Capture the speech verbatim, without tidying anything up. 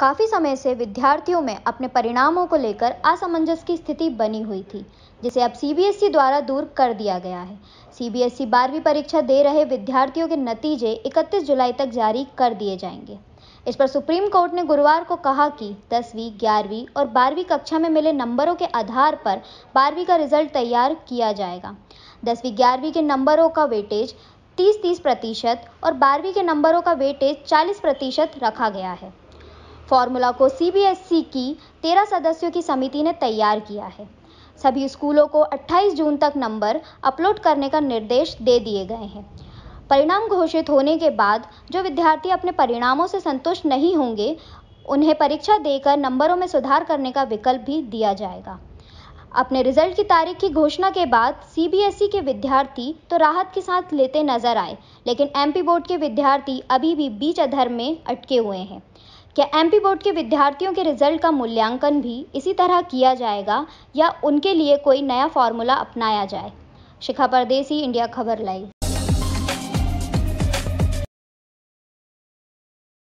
काफ़ी समय से विद्यार्थियों में अपने परिणामों को लेकर असमंजस की स्थिति बनी हुई थी, जिसे अब सीबीएसई द्वारा दूर कर दिया गया है। सीबीएसई बारहवीं परीक्षा दे रहे विद्यार्थियों के नतीजे इकतीस जुलाई तक जारी कर दिए जाएंगे। इस पर सुप्रीम कोर्ट ने गुरुवार को कहा कि दसवीं, ग्यारहवीं और बारहवीं कक्षा में मिले नंबरों के आधार पर बारहवीं का रिजल्ट तैयार किया जाएगा। दसवीं ग्यारहवीं के नंबरों का वेटेज तीस तीस प्रतिशत और बारहवीं के नंबरों का वेटेज चालीस प्रतिशत रखा गया है। फॉर्मूला को सीबीएसई की तेरह सदस्यों की समिति ने तैयार किया है। सभी स्कूलों को अट्ठाईस जून तक नंबर अपलोड करने का निर्देश दे दिए गए हैं। परिणाम घोषित होने के बाद जो विद्यार्थी अपने परिणामों से संतुष्ट नहीं होंगे, उन्हें परीक्षा देकर नंबरों में सुधार करने का विकल्प भी दिया जाएगा। अपने रिजल्ट की तारीख की घोषणा के बाद सीबीएसई के विद्यार्थी तो राहत के साथ लेते नजर आए, लेकिन एमपी बोर्ड के विद्यार्थी अभी भी बीच अधर में अटके हुए हैं। क्या एमपी बोर्ड के विद्यार्थियों के रिजल्ट का मूल्यांकन भी इसी तरह किया जाएगा या उनके लिए कोई नया फॉर्मूला अपनाया जाए? Shikha Pardesi, India Khabar live.